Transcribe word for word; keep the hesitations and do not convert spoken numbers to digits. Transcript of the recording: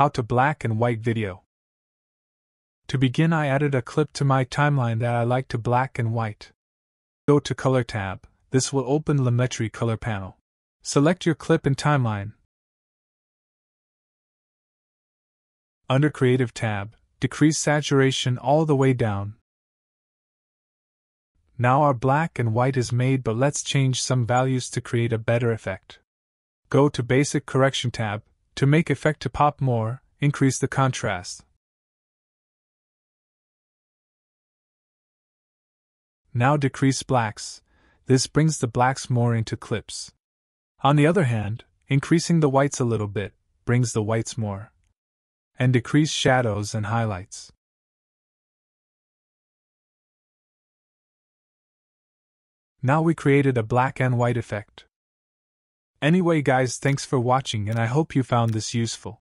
How to Black and White video. To begin, I added a clip to my timeline that I like to black and white. Go to Color tab. This will open Lumetri color panel. Select your clip and timeline. Under Creative tab, decrease saturation all the way down. Now our black and white is made, but let's change some values to create a better effect. Go to Basic Correction tab. To make effect to pop more, increase the contrast. Now decrease blacks. This brings the blacks more into clips. On the other hand, increasing the whites a little bit brings the whites more. And decrease shadows and highlights. Now we created a black and white effect. Anyway guys, thanks for watching and I hope you found this useful.